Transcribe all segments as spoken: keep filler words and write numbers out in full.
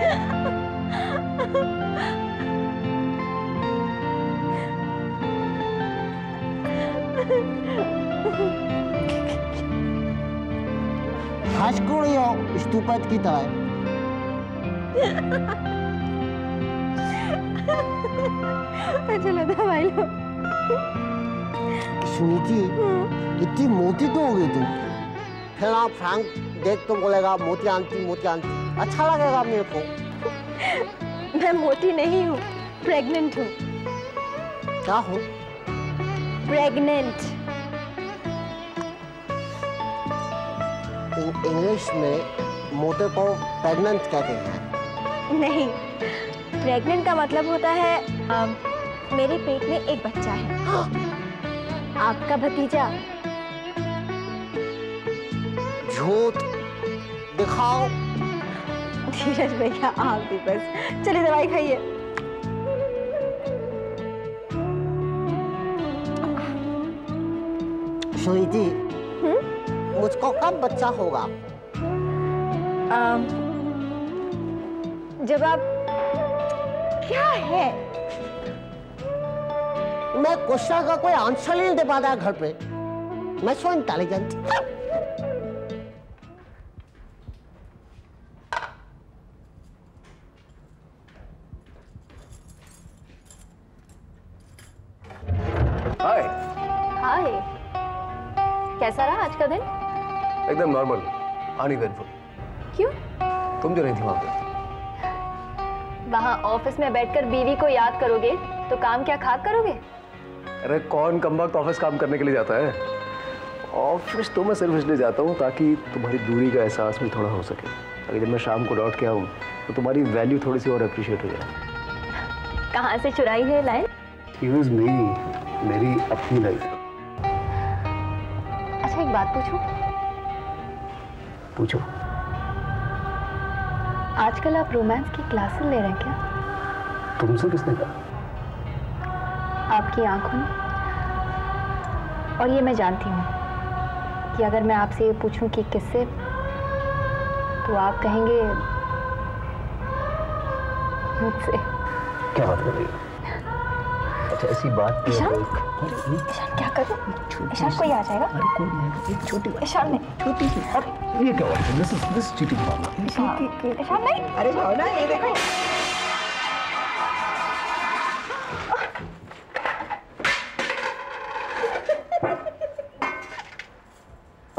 हाशकुड़ी हो स्तूपद की तरह। अच्छा लगा भाई लोग। सुनीति इतनी मोटी तो हो गई तुम। फिर आप फ्रैंक देख तो बोलेगा मोती आंटी मोती आंटी, अच्छा लगेगा मेरे को। मैं मोटी नहीं हूँ, प्रेग्नेंट हूँ। क्या हो? प्रेग्नेंट। इंग्लिश में मोटे को प्रेग्नेंट कहते हैं। नहीं, प्रेग्नेंट का मतलब होता है आ, मेरे पेट में एक बच्चा है। हाँ। आपका भतीजा। झूठ दिखाओ। धीरज भैया आप भी बस, चलिए दवाई खाइए। सुनीति मुझको कब बच्चा होगा? आ, जब आप क्या है? मैं क्वेश्चन का कोई आंसर नहीं दे पाता घर पे। मैं सो इंटेलिजेंट। हाय हाय, कैसा रहा आज का दिन? एकदम नॉर्मल, अनइवेंटफुल। क्यों? तुम जो नहीं थी वहाँ पे। वहाँ ऑफिस में बैठकर बीवी को याद करोगे तो काम क्या खाक करोगे? अरे कौन कमबख्त ऑफिस काम करने के लिए जाता है? ऑफिस तो मैं सिर्फ इसलिए जाता हूँ ताकि तुम्हारी दूरी का एहसास भी थोड़ा हो सके, ताकि जब मैं शाम को लौट के आऊँ तो तुम्हारी वैल्यू थोड़ी सी और अप्रिशिएट हो जाए। कहाँ से चुराई है लाइन? It was me, मेरी अपनी लाइफ। अच्छा एक बात पूछूँ? पूछो। आजकल आप रोमांस की क्लासेस ले रहे हैं क्या? तुमसे किसने कहा? आपकी आंखों में। और ये मैं जानती हूँ कि अगर मैं आपसे ये पूछूं कि किससे, तो आप कहेंगे मुझसे। क्या बात कर रही हो? अच्छा ऐसी बात क्या करूं? ईशान कोई आ जाएगा? अरे कोई नहीं, एक छोटी ईशान नहीं, छोटी सी। ये क्या बात है? दिस इज दिस चीटिंग मामला। ईशान नहीं, अरे जाओ ना, ये देखो।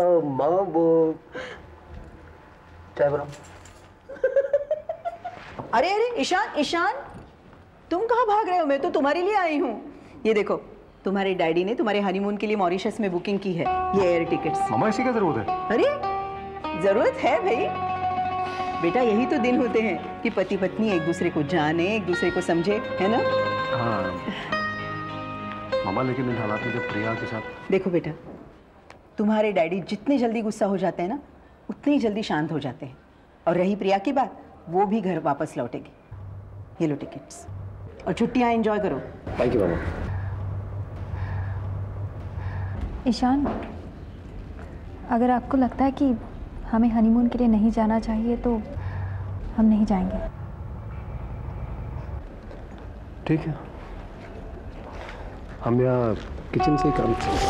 ओ मामा बो चाय बनाओ। अरे अरे ईशान ईशान तुम कहाँ भाग रहे हो? मैं तो तुम्हारे लिए आई हूँ। ये देखो तुम्हारे डैडी ने तुम्हारे हनीमून के लिए मॉरिशस में बुकिंग की है, ये एयर टिकट्स। मामा इसी का जरूरत है? अरे जरूरत है भाई बेटा, यही तो दिन होते हैं कि पति पत्नी एक दूसरे को जाने, एक दूसरे को समझे, है ना? हाँ मामा, लेकिन इन हालात में जब प्रिया के साथ। देखो बेटा तुम्हारे डैडी जितने जल्दी गुस्सा हो जाते हैं ना उतनी जल्दी शांत हो जाते हैं, और रही प्रिया की बात, वो भी घर वापस लौटेगी। ये लो टिकट्स और छुट्टियां एंजॉय करो। थैंक यू मामा। ईशान अगर आपको लगता है कि हमें हनीमून के लिए नहीं जाना चाहिए तो हम नहीं जाएंगे। ठीक है, हम यहाँ किचन से ही काम करते हैं।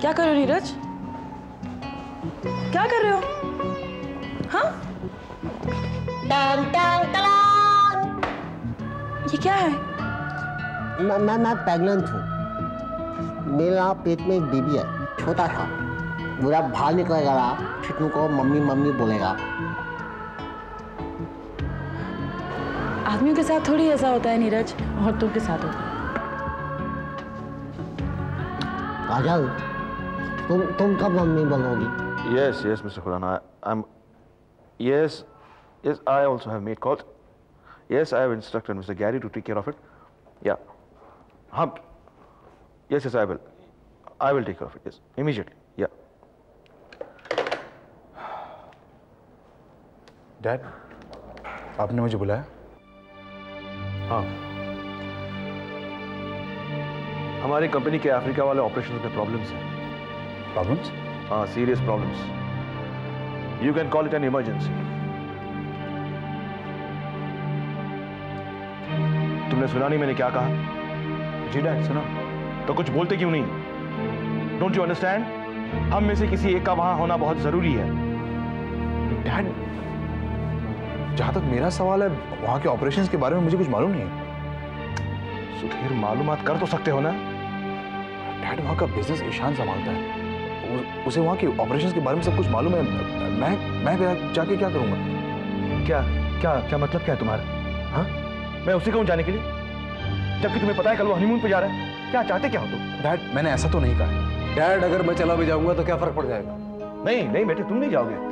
क्या कर रहे हो नीरज? क्या कर रहे हो? हाँ? टांग टांग तलांग। ये क्या है? मैं मैं मैं प्रेग्नेंट हूँ। मेरा पेट में एक बेबी है, छोटा सा। बुरा भाग निकलेगा, छिटू को मम्मी मम्मी बोलेगा। आदमियों के साथ थोड़ी ऐसा होता है नीरज, औरतों के साथ होता है। काजल तुम तुम कब मम्मी बनोगी? Yes yes mister Khurana, I am yes yes I also have made calls. Yes I have instructed mister Gary to take care of it. Yeah हाँ yes yes I will I will take care of it. Yes immediately. Yeah dad आपने मुझे बुलाया? हाँ, हमारी company के Africa वाले operations में problems हैं। प्रॉब्लम्स? हाँ, serious problems. You can call it an emergency. तुमने सुना नहीं मैंने क्या कहा? जी डैड, सुना। तो कुछ बोलते क्यों नहीं? Don't you understand? हम में से किसी एक का वहां होना बहुत जरूरी है। डैड, जहां तक मेरा सवाल है, वहां के ऑपरेशंस के बारे में मुझे कुछ मालूम नहीं है। सुधीर, मालूमात कर तो सकते हो ना? डैड, वहां का बिजनेस ईशान संभालता है, उ, उसे वहां के ऑपरेशंस के बारे में सब कुछ मालूम है। मैं मैं जाके क्या करूंगा? क्या क्या क्या मतलब क्या है तुम्हारा? हाँ, मैं उसे कहूँ जाने के लिए, जबकि तुम्हें पता है कल वो हनीमून पर जा रहा है। क्या चाहते क्या हो तुम? डैड, मैंने ऐसा तो नहीं कहा। डैड, अगर मैं चला भी जाऊंगा तो क्या फर्क पड़ जाएगा? नहीं नहीं बेटे, तुम नहीं जाओगे।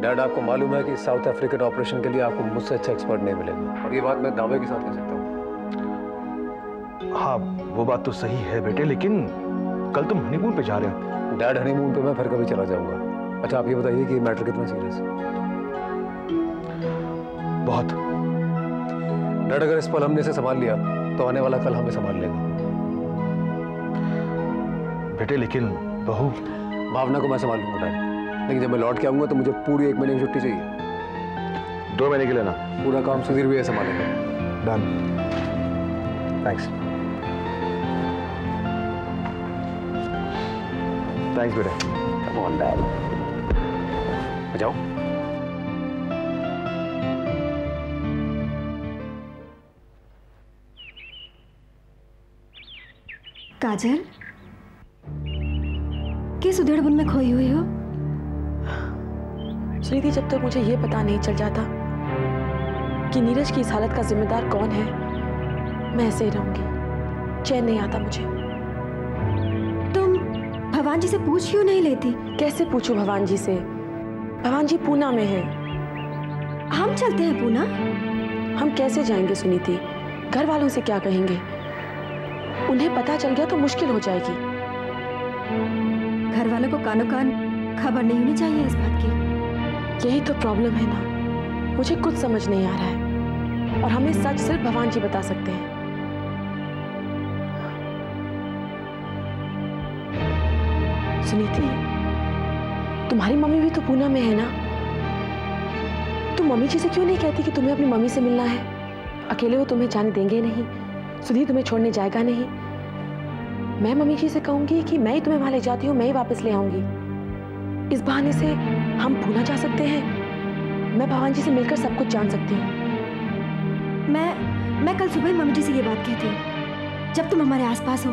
डैड, आपको मालूम है कि साउथ अफ्रीकन ऑपरेशन के लिए आपको मुझसे अच्छा एक्सपर्ट नहीं मिलेगा, और ये बात मैं दावे के साथ कह सकता हूँ। हाँ, वो बात तो सही है बेटे, लेकिन कल तुम हनीमून पे जा रहे हो। डैड, हनीमून पे मैं फिर कभी चला जाऊंगा। अच्छा, आप ये बताइए कि मैटर कितना सीरियस है? बहुत। डैड, अगर इस पल हमने इसे संभाल लिया तो आने वाला कल हमें संभाल लेगा। बेटे, लेकिन बहू भावना को मैं संभाल लूंगा डैड, लेकिन जब मैं लौट के आऊंगा तो मुझे पूरी एक महीने की छुट्टी चाहिए। दो महीने के लिए ना? पूरा काम सुधीर भी है संभालेगा। Done, thanks. थैंक्स बेटा। कम ऑन डैड, आ जाओ। काजल, किस उधेड़बुन में खोई हुई हो? सुनीति, जब तक मुझे ये पता नहीं चल जाता कि नीरज की इस हालत का जिम्मेदार कौन है, मैं ऐसे ही रहूंगी। चैन नहीं आता मुझे। तुम भगवान जी से पूछ क्यों नहीं लेती? कैसे पूछूं भगवान जी से? भगवान जी पूना में हैं। हम चलते हैं पूना। हम कैसे जाएंगे सुनीति? घर वालों से क्या कहेंगे? उन्हें पता चल गया तो मुश्किल हो जाएगी। घर वालों को कानो कान खबर नहीं होनी चाहिए इस बात की। यही तो प्रॉब्लम है ना, मुझे कुछ समझ नहीं आ रहा है, और हमें सच सिर्फ भगवान जी बता सकते हैं। सुनीति, तुम्हारी मम्मी भी तो पूना में है ना? तुम मम्मी जी से क्यों नहीं कहती कि तुम्हें अपनी मम्मी से मिलना है? अकेले वो तुम्हें जाने देंगे नहीं, सुधीर तुम्हें छोड़ने जाएगा नहीं। मैं मम्मी जी से कहूंगी कि मैं ही तुम्हें वहां ले जाती हूँ, मैं ही वापस ले आऊंगी। इस बहाने से हम पूना जा सकते हैं। मैं भगवान जी से मिलकर सब कुछ जान सकती हूँ। मैं मैं कल सुबह मम्मी जी से ये बात कहती हूँ, जब तुम हमारे आसपास हो।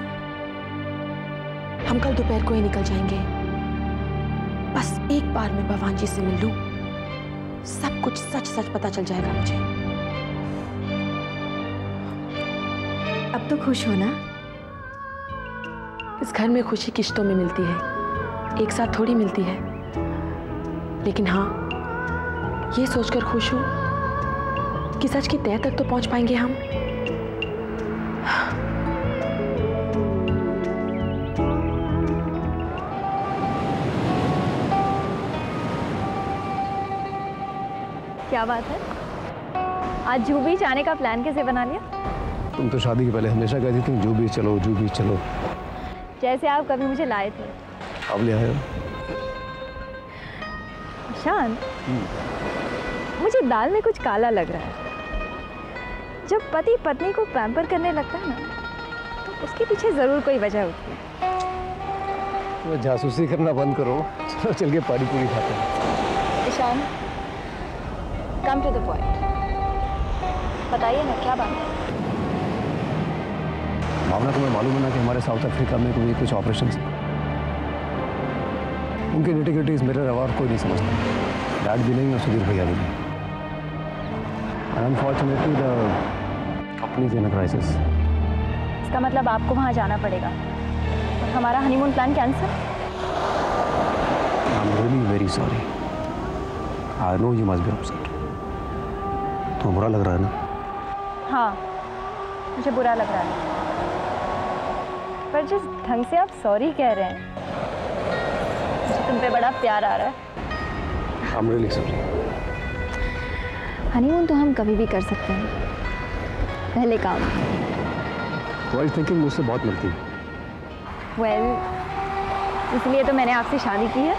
हम कल दोपहर को ही निकल जाएंगे। बस एक बार मैं भगवान जी से मिल लूँ, सब कुछ सच सच पता चल जाएगा मुझे। अब तो खुश हो ना? इस घर में खुशी किश्तों में मिलती है, एक साथ थोड़ी मिलती है। लेकिन हाँ, ये सोचकर खुश हूँ कि सच की तह तक तो पहुंच पाएंगे हम। क्या बात है, आज जू बीच आने का प्लान कैसे बना लिया? तुम तो शादी के पहले हमेशा कहती तुम जू बीच चलो, जू बीच चलो, जैसे आप कभी मुझे लाए थे। अब ले आए शान, मुझे दाल में कुछ काला लग रहा है। जब पति पत्नी को पैम्पर करने लगता है ना, तो उसके पीछे जरूर कोई वजह होती है। तो जासूसी करना बंद करो, चलो चल के पानी पूरी खाते हैं। Ishaan, come to the point, बताइए ना क्या बात है? भावना, तुम्हें मालूम है ना कि हमारे साउथ अफ्रीका में कोई कुछ ऑपरेशन, उनके निटिग्रिटीज मेरा रवार कोई नहीं समझता, डैड भी नहीं और सुधीर भैया भी नहीं। Unfortunately the company is in a crisis. इसका मतलब आपको वहाँ जाना पड़ेगा और हमारा honeymoon plan cancel? I am really very sorry, I know you must be upset. तुम्हें बुरा लग रहा है ना? हाँ, मुझे बुरा लग रहा है, पर जिस ढंग से आप सॉरी कह रहे हैं, तुम पे बड़ा प्यार आ रहा है। I'm really sorry। हनीमून तो हम कभी भी कर सकते हैं, पहले काम। Wise thinking मुझसे बहुत मिलती है। Well, इसलिए तो मैंने आपसे शादी की है।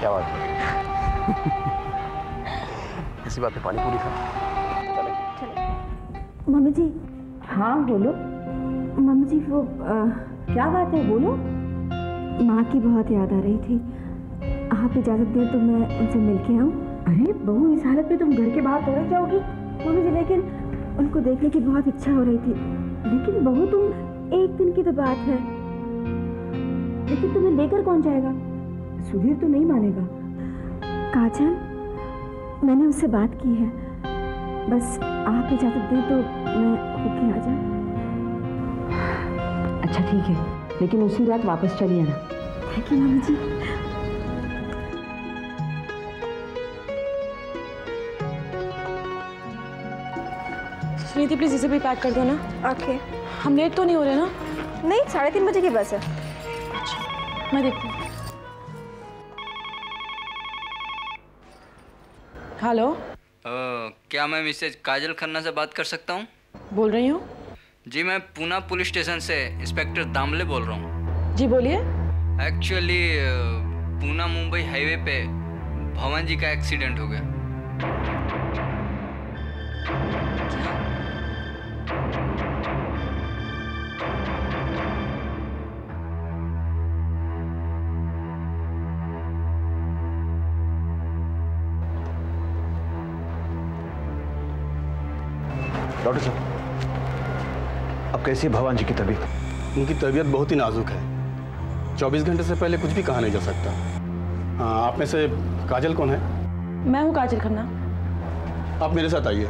क्या बात है? इसी बात पे पानी पूरी खा। चले। चले। मम्मी जी। हाँ बोलो। मम्मी जी वो आ, क्या बात है बोलो। माँ की बहुत याद आ रही थी। आप इजाजत दें तो मैं उनसे मिल के आऊँ? अरे बहू इस हालत में तुम घर के बाहर थोड़ी जाओगी। मम्मी जी लेकिन उनको देखने की बहुत इच्छा हो रही थी। लेकिन बहू तुम एक दिन की तो बात है। लेकिन तुम्हें लेकर कौन जाएगा? सुधीर तो नहीं मानेगा। काजल मैंने उससे बात की है। बस आप इजाजत दें तो मैं होके आ जाऊँ। अच्छा ठीक है लेकिन उसी रात वापस चली आना। थैंक यू मामी जी। सुनीति प्लीज इसे भी पैक कर दो ना। ओके। हम लेट तो नहीं हो रहे ना? नहीं साढ़े तीन बजे की बस है। अच्छा मैं देखती हूँ। हेलो क्या मैं मिसेज काजल खन्ना से बात कर सकता हूँ? बोल रही हूँ। जी मैं पूना पुलिस स्टेशन से इंस्पेक्टर दामले बोल रहा हूँ। जी बोलिए। एक्चुअली पूना मुंबई हाईवे पे भवन जी का एक्सीडेंट हो गया। डॉक्टर साहब अब कैसी है भवान जी की तबीयत? उनकी तबीयत बहुत ही नाजुक है। चौबीस घंटे से पहले कुछ भी कहा नहीं जा सकता। हाँ आप में से काजल कौन है? मैं हूँ काजल खन्ना। आप मेरे साथ आइए।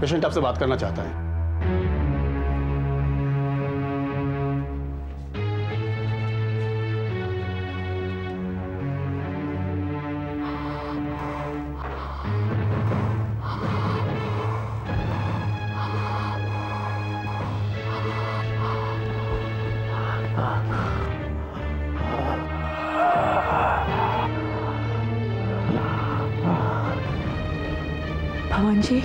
पेशेंट आपसे बात करना चाहता है। जी काजल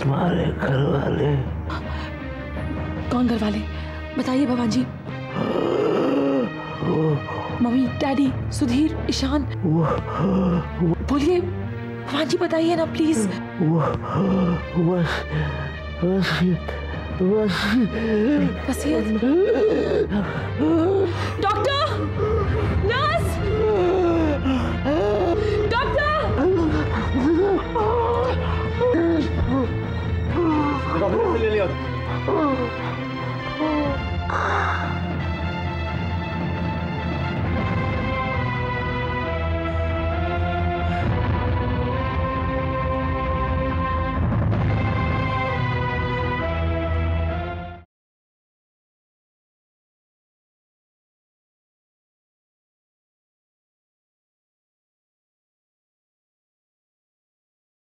तुम्हारे घर वाले। कौन घर वाले बताइए भगवान जी? Mummy daddy Sudhir Ishaan. बोलिए भगवान जी बताइए ना प्लीज। डॉक्टर नर्स डॉक्टर ले लिया।